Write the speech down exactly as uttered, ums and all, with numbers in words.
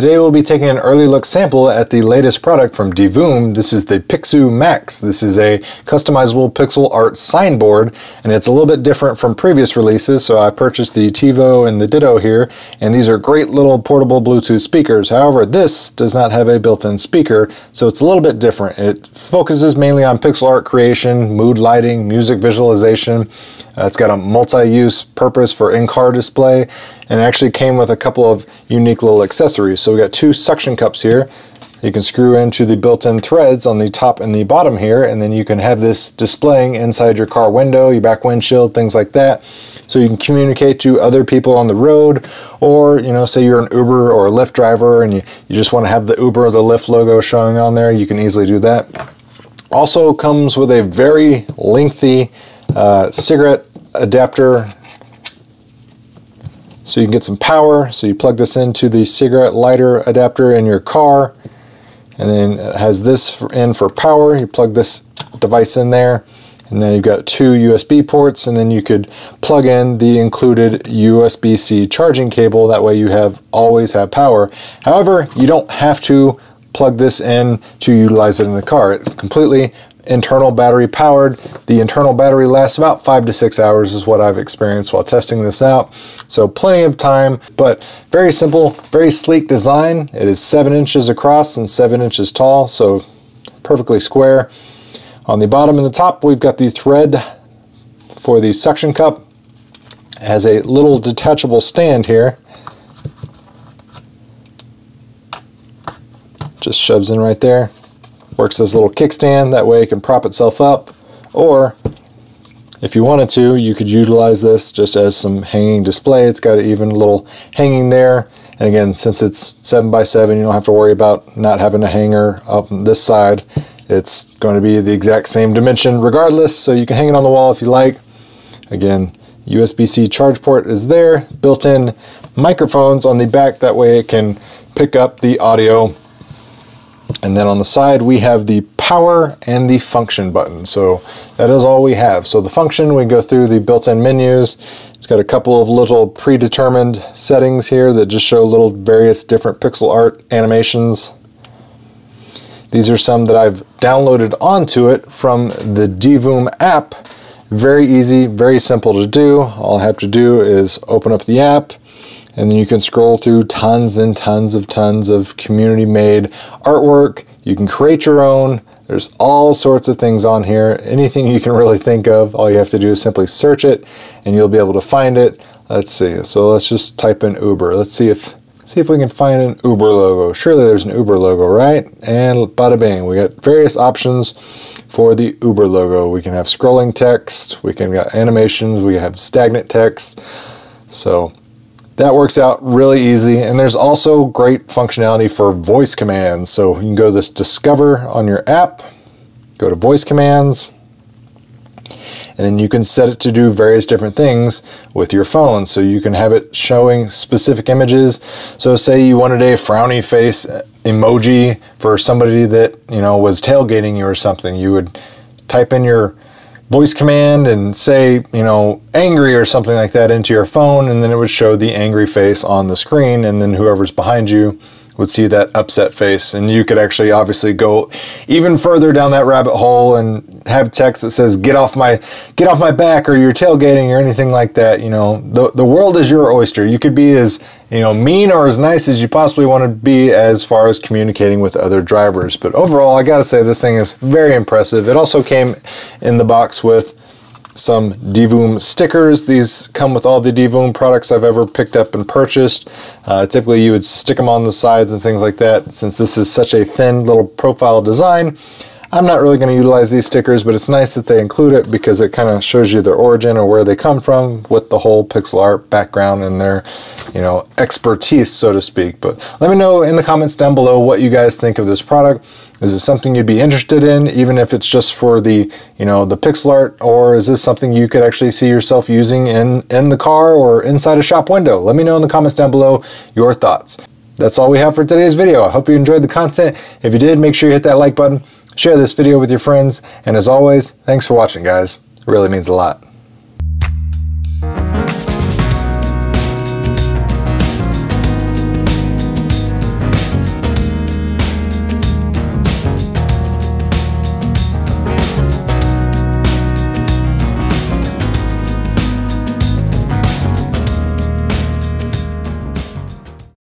Today we'll be taking an early look sample at the latest product from Divoom. This is the Pixoo Max. This is a customizable pixel art signboard, and it's a little bit different from previous releases, so I purchased the TiVo and the Ditto here, and these are great little portable Bluetooth speakers. However, this does not have a built-in speaker, so it's a little bit different. It focuses mainly on pixel art creation, mood lighting, music visualization. Uh, it's got a multi-use purpose for in-car display, and actually came with a couple of unique little accessories. So we got two suction cups here. You can screw into the built-in threads on the top and the bottom here, and then you can have this displaying inside your car window, your back windshield, things like that. So you can communicate to other people on the road, or, you know, say you're an Uber or a Lyft driver and you, you just want to have the Uber or the Lyft logo showing on there, you can easily do that. Also comes with a very lengthy uh, cigarette adapter. So you can get some power. So you plug this into the cigarette lighter adapter in your car, and then it has this in for power. You plug this device in there, and then you've got two U S B ports, and then you could plug in the included U S B C charging cable. That way you have always have power. However, you don't have to plug this in to utilize it in the car. It's completely internal battery powered. The internal battery lasts about five to six hours is what I've experienced while testing this out. So plenty of time, but very simple, very sleek design. It is seven inches across and seven inches tall, so perfectly square. On the bottom and the top, we've got the thread for the suction cup. It has a little detachable stand here. Just shoves in right there. Works as a little kickstand, that way it can prop itself up, or if you wanted to, you could utilize this just as some hanging display. It's got an even little hanging there, and again, since it's seven by seven, you don't have to worry about not having a hanger up on this side. It's going to be the exact same dimension regardless, so you can hang it on the wall if you like. Again, U S B C charge port is there, built-in microphones on the back, that way it can pick up the audio. And then on the side, we have the power and the function button. So that is all we have. So the function, we go through the built-in menus. It's got a couple of little predetermined settings here that just show little various different pixel art animations. These are some that I've downloaded onto it from the Divoom app. Very easy, very simple to do. All I have to do is open up the app, and then you can scroll through tons and tons of tons of community-made artwork. You can create your own. There's all sorts of things on here. Anything you can really think of, all you have to do is simply search it, and you'll be able to find it. Let's see. So let's just type in Uber. Let's see if see if we can find an Uber logo. Surely there's an Uber logo, right? And bada bing, we got various options for the Uber logo. We can have scrolling text. We can have animations. We have stagnant text. So that works out really easy, and there's also great functionality for voice commands. So you can go to this Discover on your app, go to Voice Commands, and then you can set it to do various different things with your phone. So you can have it showing specific images. So say you wanted a frowny face emoji for somebody that, you know, was tailgating you or something. You would type in your voice command and say, you know, angry or something like that into your phone, and then it would show the angry face on the screen, and then whoever's behind you would see that upset face. And you could actually obviously go even further down that rabbit hole and have text that says, get off my get off my back, or you're tailgating, or anything like that. You know, the, the world is your oyster. You could be as, you know, mean or as nice as you possibly want to be as far as communicating with other drivers. But overall, I gotta say, this thing is very impressive. It also came in the box with some Divoom stickers. These come with all the Divoom products I've ever picked up and purchased. Uh, typically you would stick them on the sides and things like that. Since this is such a thin little profile design, I'm not really going to utilize these stickers, but it's nice that they include it because it kind of shows you their origin or where they come from with the whole pixel art background and their, you know, expertise, so to speak. But let me know in the comments down below what you guys think of this product. Is it something you'd be interested in, even if it's just for the, you know, the pixel art, or is this something you could actually see yourself using in, in the car or inside a shop window? Let me know in the comments down below your thoughts. That's all we have for today's video. I hope you enjoyed the content. If you did, make sure you hit that like button. Share this video with your friends, and as always, thanks for watching, guys. It really means a lot.